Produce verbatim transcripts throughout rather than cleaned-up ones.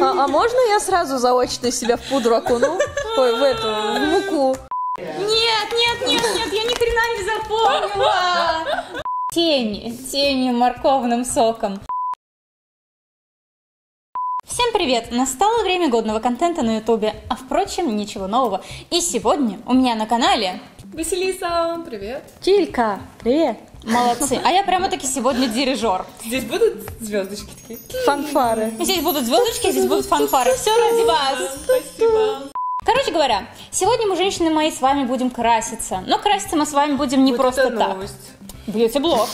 А можно я сразу заочно себя в пудру окуну? Ой, в эту, в муку. Нет, нет, нет, нет, я ни хрена не запомнила. Тени, тени морковным соком. Всем привет! Настало время годного контента на ютубе, а впрочем, ничего нового. И сегодня у меня на канале... Василиса, привет! Тилька, привет! Молодцы! А я прямо-таки сегодня дирижер. Здесь будут звездочки такие? Фанфары. Здесь будут звездочки, здесь будут фанфары. Все ради вас! Спасибо! Короче говоря, сегодня мы, женщины мои, с вами будем краситься. Но краситься мы с вами будем не вот просто так. Бьюти-блог.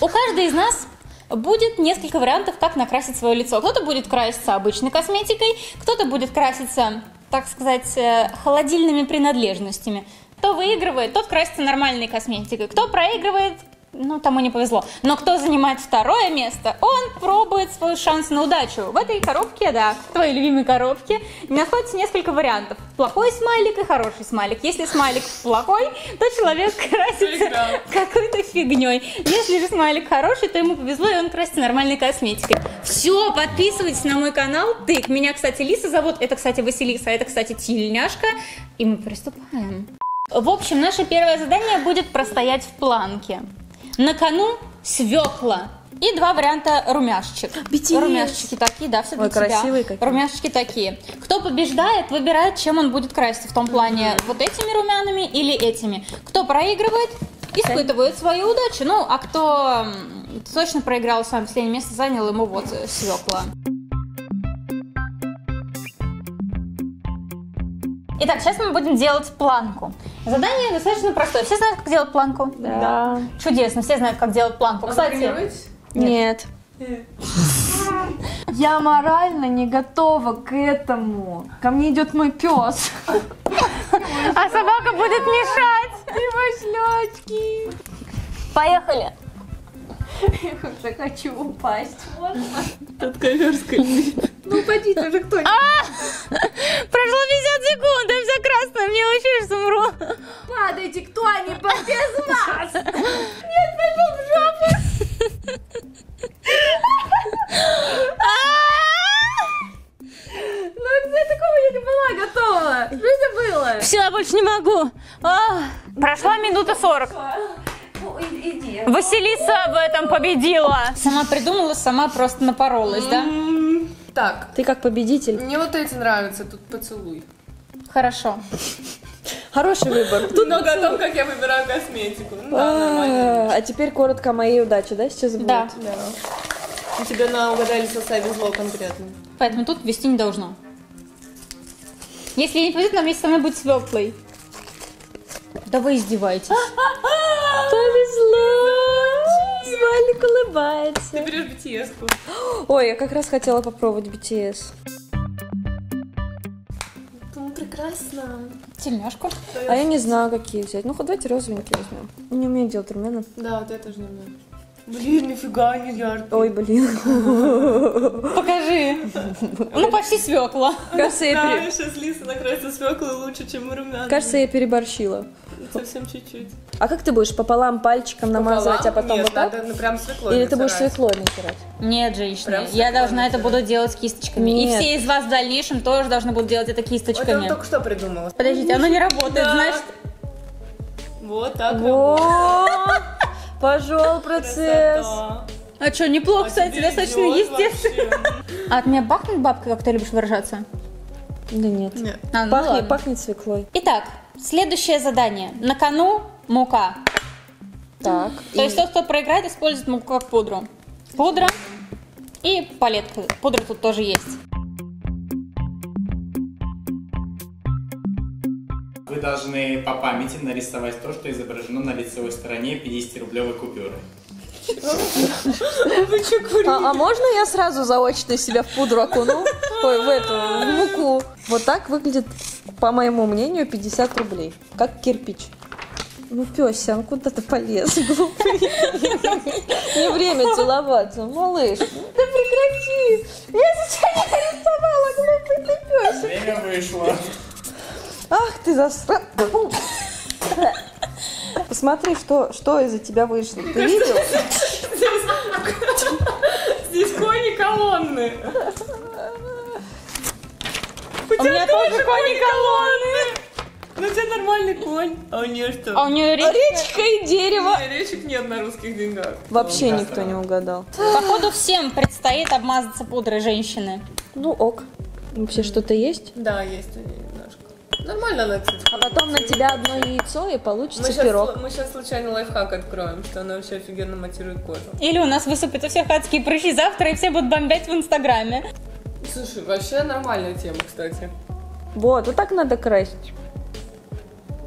У каждой из нас будет несколько вариантов, как накрасить свое лицо. Кто-то будет краситься обычной косметикой, кто-то будет краситься, так сказать, холодильными принадлежностями. Кто выигрывает, тот красится нормальной косметикой. Кто проигрывает, ну, тому не повезло. Но кто занимает второе место, он пробует свой шанс на удачу. В этой коробке, да, в твоей любимой коробке, находится несколько вариантов. Плохой смайлик и хороший смайлик. Если смайлик плохой, то человек красится какой-то фигней. Если же смайлик хороший, то ему повезло, и он красится нормальной косметикой. Все, подписывайтесь на мой канал. Тык. Меня, кстати, Лисса зовут. Это, кстати, Василиса. Это, кстати, Тилльняшка. И мы приступаем. В общем, наше первое задание будет простоять в планке. На кону свекла и два варианта румяшечек. би ти эс. Румяшечки такие, да, все для Ой, тебя. Красивые какие. Румяшечки такие. Кто побеждает, выбирает, чем он будет краситься. В том плане, mm-hmm. вот этими румянами или этими. Кто проигрывает, испытывает okay. свою удачу. Ну, а кто точно проиграл, сам последнее место занял, ему вот свекла. Итак, сейчас мы будем делать планку. Задание достаточно простое. Все знают, как делать планку? Да. да. Чудесно, все знают, как делать планку. А кстати, нет. нет. нет. Я морально не готова к этому. Ко мне идет мой пес. А собака будет мешать. Ты пошлячки. Поехали. Я уже хочу упасть. Тут коверская. Ну упадите уже кто-нибудь. Прошло пятьдесят секунд, я вся красная, мне вообще умру. Падайте кто-нибудь без вас. Нет, пошел в жопу. Ну для такого я не была готова. Что это было? Все, я больше не могу. Прошла минута сорок. Василиса об этом победила. Сама придумала, сама просто напоролась, да? Так. Ты как победитель. Мне вот эти нравятся, тут поцелуй. Хорошо. Хороший выбор. Тут много о том, как я выбираю косметику. А теперь коротко о моей удаче, да, сейчас будет? Да. У тебя на угадали соса везло конкретно. Поэтому тут вести не должно. Если не повезет, нам вместе со мной будет светлый. Да вы издеваетесь. Повезло! Смайлик улыбается. Ты берешь би ти эс-ку. Ой, я как раз хотела попробовать би ти эс. Ну, прекрасно. Тельняшку. А я не знаю, какие взять. Ну, давайте розовенькие возьмем. Не умею делать румяна. Да, вот я тоже не умею. Блин, нифига не яркий. Ой, блин. Покажи. Ну, почти свекла. Кажется, я сейчас Лиса накрасила свеклой лучше, чем румяна. Кажется, я переборщила. Совсем чуть-чуть. А как ты будешь пополам пальчиком намазывать, а потом вот так? Или ты будешь свеклой натирать? Нет, женщина, я должна это буду делать кисточками. И все из вас в дальнейшем тоже должны будут делать это кисточками. Вот я только что придумала. Подождите, оно не работает, значит... Вот так работает. Пошел процесс. Красота. А что, неплохо, а кстати, достаточно естественно. Вообще. А от меня пахнет бабка, как ты любишь выражаться? Да нет. нет. А, ну пахнет, ну пахнет свеклой. Итак, следующее задание. На кону мука. Так. То и... есть тот, кто проиграет, использует муку как пудру. Пудра и палетка. Пудра тут тоже есть. Вы должны по памяти нарисовать то, что изображено на лицевой стороне пятидесятирублевой купюры. А можно я сразу заочно себя в пудру окуну? Ой, в эту, в муку. Вот так выглядит, по моему мнению, пятьдесят рублей. Как кирпич. Ну, пёся, он куда-то полез, глупый. Не время целоваться, малыш. Да прекрати. Я сейчас не нарисовала, глупый ты пёсик. Время вышло. Ах ты засрал! Посмотри, что, что из-за тебя вышло. Ты видел? Здесь, здесь, здесь кое колонны. У, у тебя тоже конь колонны. Ну у тебя нормальный конь. А у нее что? А у нее речка, речка и дерево. Нет, речек нет на русских деньгах. Вообще ну, никто не угадал. Походу всем предстоит обмазаться пудрой женщины. Ну ок. Вообще что-то есть? Да, есть у нее немножко. Нормально она, кстати. А потом на тебя одно яйцо и получится мы пирог. Сейчас, мы сейчас случайно лайфхак откроем, что она вообще офигенно матирует кожу. Или у нас высыпят у всех адские прыщи завтра и все будут бомбять в инстаграме. Слушай, вообще нормальная тема, кстати. Вот, вот так надо красить.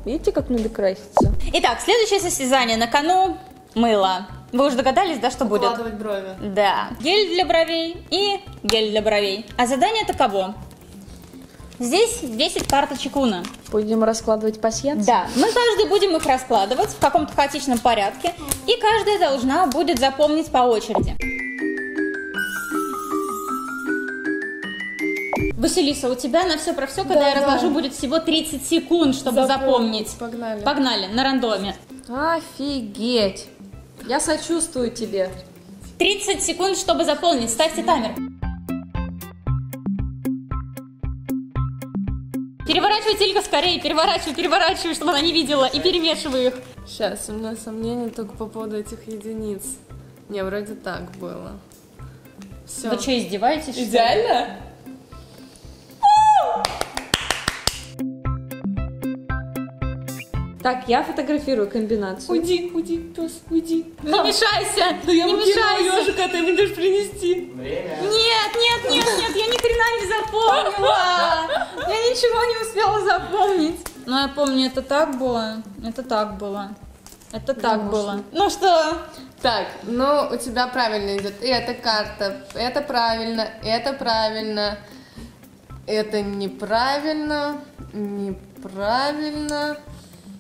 Видите, как надо краситься? Итак, следующее состязание. На кону мыло. Вы уже догадались, да, что будет? Укладывать брови. Да. Гель для бровей и гель для бровей. А задание таково. Здесь десять карт Чекуна. Будем раскладывать пасьянс? Да, мы каждый будем их раскладывать в каком-то хаотичном порядке. И каждая должна будет запомнить по очереди. Василиса, у тебя на все про все, когда да, я разложу, да. будет всего тридцать секунд, чтобы Запомни. запомнить. Погнали. Погнали, на рандоме. Офигеть. Я сочувствую тебе. тридцать секунд, чтобы запомнить. Ставьте таймер. Переворачивай, Тилька, скорее, переворачивай, переворачивай, чтобы она не видела, и перемешивай их. Сейчас, у меня сомнения только по поводу этих единиц. Не, вроде так было. Все. Вы что, издеваетесь? Идеально? Так, я фотографирую комбинацию. Уйди, уйди, пес, уйди. Не да. мешайся, да я не мешайся. Ежика, ты мне дашь принести. Время. Нет, нет, нет, нет, я ни хрена не запомнила. Я ничего не успела запомнить. Ну, я помню, это так было, это так было, это так было. Ну что? Так, ну, у тебя правильно идет. И эта карта, это правильно, это правильно, это неправильно, неправильно.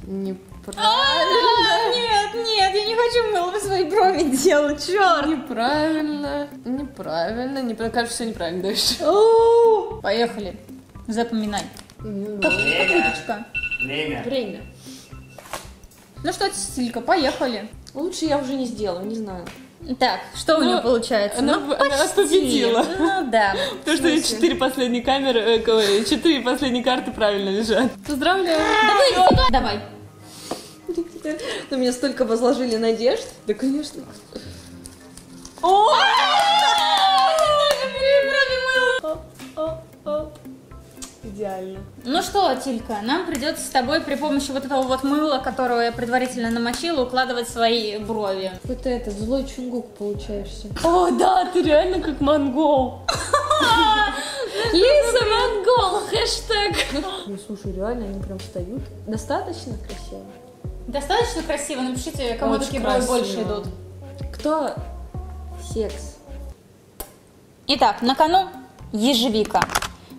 Неправильно. А-а-а, нет, нет, я не хочу мыло свои брови делать, черт. Неправильно, неправильно, неправильно, кажется, все неправильно дальше. У-у-у. Поехали, запоминай. Время. Время. Время. Ну что, Тилька, поехали. Лучше я уже не сделаю, не знаю. Так, что ну, у нее получается? Она, ну, она победила. Ну да. Потому что четыре последние камеры, четыре последние карты правильно лежат. Поздравляю. Давай. На меня столько возложили надежд. Да, конечно. О! Идеально. Ну что, Тилька, нам придется с тобой при помощи вот этого вот мыла, которого я предварительно намочила, укладывать свои брови. Вот этот злой Чунгук получаешься. О, да, ты реально как монгол. Лисса монгол, хэштег. Ну, слушай, реально, они прям встают. Достаточно красиво? Достаточно красиво? Напишите, кому такие брови больше идут. Кто? Секс. Итак, на кону ежевика,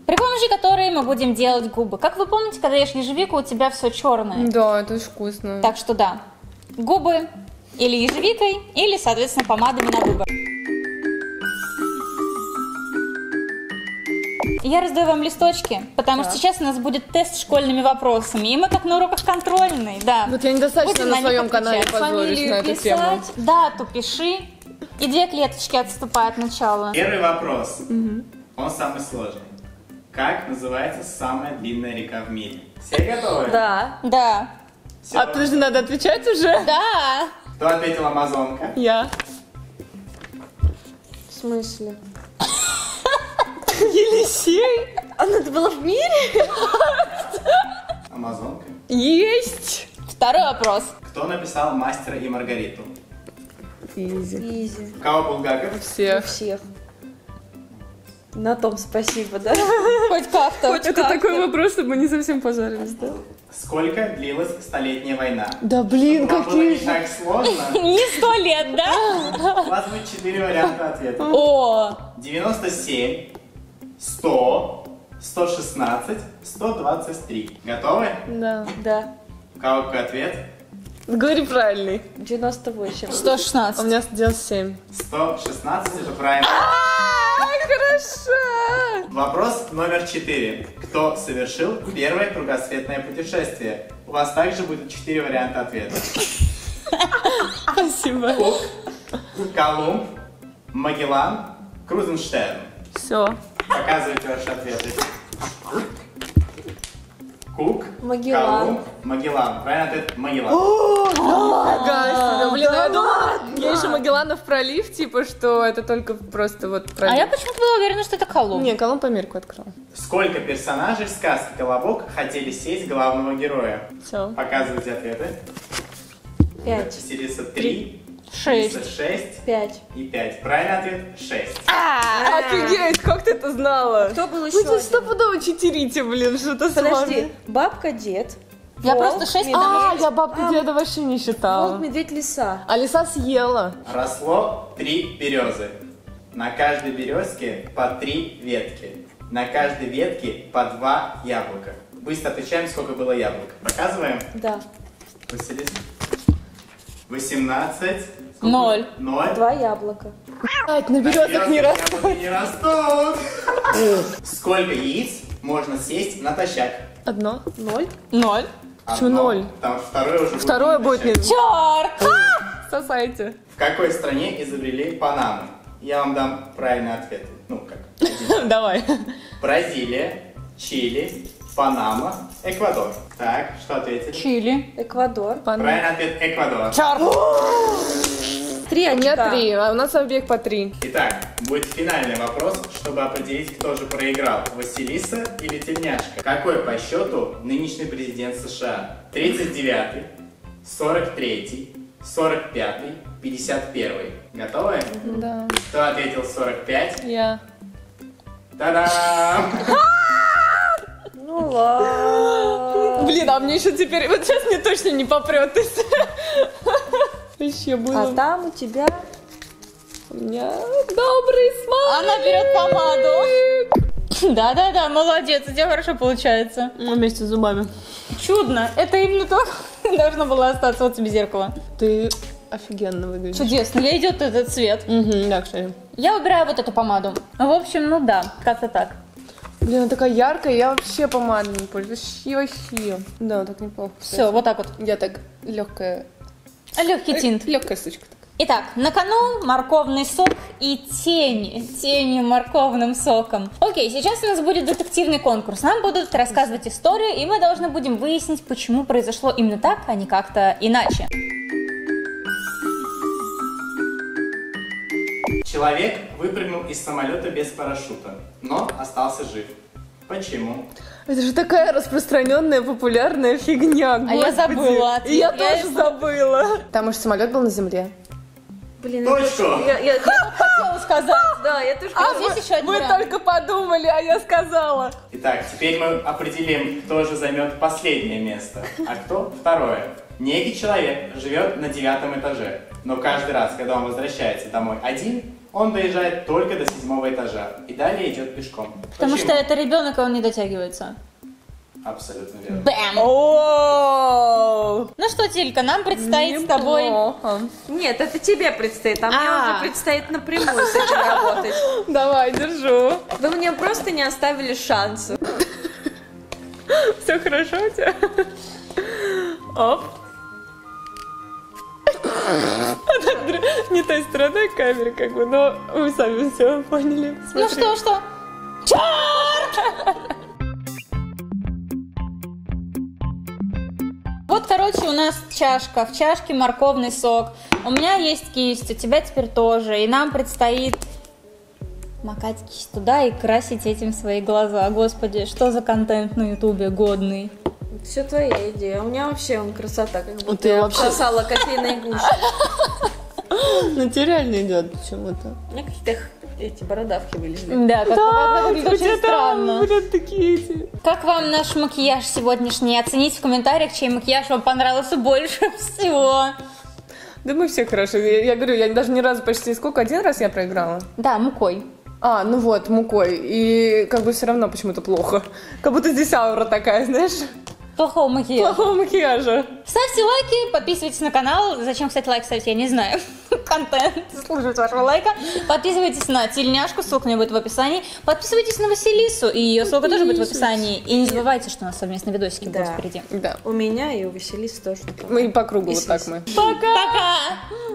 при помощи которой мы будем делать губы. Как вы помните, когда ешь ежевику, у тебя все черное. Да, это очень вкусно. Так что да, губы или ежевикой, или, соответственно, помадами на выбор. Я раздаю вам листочки, потому да. что сейчас у нас будет тест с школьными вопросами, и мы как на уроках контрольной, да. Вот я недостаточно будем на своем канале позорюсь на эту тему. Дату пиши, и две клеточки отступают от начала. Первый вопрос, угу. он самый сложный. Как называется самая длинная река в мире? Все готовы? Да. Да. Все. А подожди, надо отвечать уже? Да. Кто ответил Амазонка? Я. В смысле? Елисей? Она была в мире? Амазонка? Есть. Второй вопрос. Кто написал Мастера и Маргариту? Изи. Изи. Кого Булгаков? У всех. У всех. На том спасибо, да? Хоть как-то. Хоть это как такой вопрос, чтобы мы не совсем пожарились, да? Сколько длилась столетняя война? Да блин, как было не так сложно. Не сто лет, да? У вас будет четыре варианта ответа. О! девяносто семь, сто, сто шестнадцать, сто двадцать три. Готовы? Да. Да. Какой ответ? Говори правильный. девяносто восемь. сто шестнадцать. У меня девяносто семь. сто шестнадцать уже правильно. Хорошо. Вопрос номер четыре. Кто совершил первое кругосветное путешествие? У вас также будет четыре варианта ответа. Спасибо. Кук, Колумб, Магеллан, Крузенштерн. Все. Показывайте ваши ответы. Кук, Магеллан. Колумб, Магеллан. Правильно ответ Магеллан. Я еще Магелланов пролив, типа, что это только просто вот пролив. А я почему-то была уверена, что это Колумб. Не, Колумб Америку открыл. Сколько персонажей в сказке «Колобок» хотели сесть главного героя? Все. Показывайте ответы. Пять. Василиса три. шесть, шесть, пять и пять. Правильный ответ шесть. А, офигеть, как ты это знала? Кто был еще? Вы стопудово читерите, блин, что-то с вами. Подожди, бабка, дед. Я просто шесть. А, я бабку деда вообще не считала. Волк, медведь, лиса. А лиса съела. Росло три березы. На каждой березке по три ветки. На каждой ветке по два яблока. Быстро отвечаем, сколько было яблок. Показываем? Да. Василиса. восемнадцать. Ноль. Ноль. Два яблока. Блять, на березок не растут. Не растут. Сколько яиц можно съесть натощак? Одно. Ноль. Ноль. Почему ноль? Там второе уже. Второе будет нет. Черт! Сосайте. В какой стране изобрели Панаму? Я вам дам правильный ответ. Ну как? Давай. Бразилия, Чили, Панама, Эквадор. Так, что ответили? Чили, Эквадор, Панама. Правильный ответ Эквадор. Черт! Три, а не три, а у нас объект по три. Итак, будет финальный вопрос, чтобы определить, кто же проиграл, Василиса или Тильняшка. Какой по счету нынешний президент США? тридцать девятый, сорок третий, сорок пятый, пятьдесят первый. Готовы? Да. Кто ответил сорок пять? Я. Та-дам! Ну ладно. Блин, а мне еще теперь... Вот сейчас мне точно не попрет. Еще было. А там у тебя... У меня добрый смайлик. Она берет помаду. Да-да-да, молодец. У тебя хорошо получается. Вместе с зубами. Чудно. Это именно то, должно было остаться. Вот тебе зеркало. Ты офигенно выглядишь. Чудесно. Мне идет этот цвет. Угу, да, кстати. Я выбираю вот эту помаду. В общем, ну да, как-то так. Блин, она такая яркая, я вообще помадой не пользуюсь. Вообще. Да, вот так неплохо. Все, вот так вот. Я так легкая. Легкий тинт. Легкая сучка. Так. Итак, на кону морковный сок и тени. Тени морковным соком. Окей, сейчас у нас будет детективный конкурс. Нам будут рассказывать историю, и мы должны будем выяснить, почему произошло именно так, а не как-то иначе. Человек выпрыгнул из самолета без парашюта, но остался жив. Почему? Это же такая распространенная, популярная фигня. Господи. А я забыла. И я, я тоже я... забыла. Потому что самолет был на земле. Блин, точно. Я, я, я, я хотела сказать. Да, я тоже. А здесь еще один. Мы только подумали, а я сказала. Итак, теперь мы определим, кто же займет последнее место, а кто второе. Некий человек живет на девятом этаже, но каждый раз, когда он возвращается домой один, он доезжает только до седьмого этажа и далее идет пешком. Потому Почему? Что это ребенок, и он не дотягивается. Абсолютно верно. Бэм! О-о-о-о! Ну что, Тилька, нам предстоит Неплохо. С тобой... Нет, это тебе предстоит, а, а мне уже предстоит напрямую с этим работать. Давай, держу. Вы мне просто не оставили шанса. Все хорошо у тебя? Оп. Не той стороной камеры, как бы, но вы сами все поняли. Ну что, что? Черт! Вот, короче, у нас чашка. В чашке морковный сок. У меня есть кисть, у тебя теперь тоже. И нам предстоит макать кисть туда и красить этим свои глаза. Господи, что за контент на ютубе годный? Все твоя идея. У меня вообще он красота, как будто ты я вообще... обсосала кофейной гущей. Ну тебе реально идет почему-то. У меня какие-то эти бородавки вылезли. Да, как да, у тебя странно. Там такие эти. Как вам наш макияж сегодняшний? Оцените в комментариях, чей макияж вам понравился больше всего. Да мы все хорошо. Я, я говорю, я даже ни разу почти сколько? Один раз я проиграла? Да, мукой. А, ну вот, мукой. И как бы все равно почему-то плохо. Как будто здесь аура такая, знаешь? Плохого макияжа. Плохого макияжа. Ставьте лайки, подписывайтесь на канал. Зачем, кстати, лайк ставить, я не знаю. Контент служит вашего лайка. Подписывайтесь на Тильняшку, ссылка у меня будет в описании. Подписывайтесь на Василису, и ее ссылка тоже будет в описании. И не забывайте, что у нас совместные видосики да. будут впереди. Да. У меня и у Василисы тоже. Мы по кругу и вот так мы. Пока! Пока!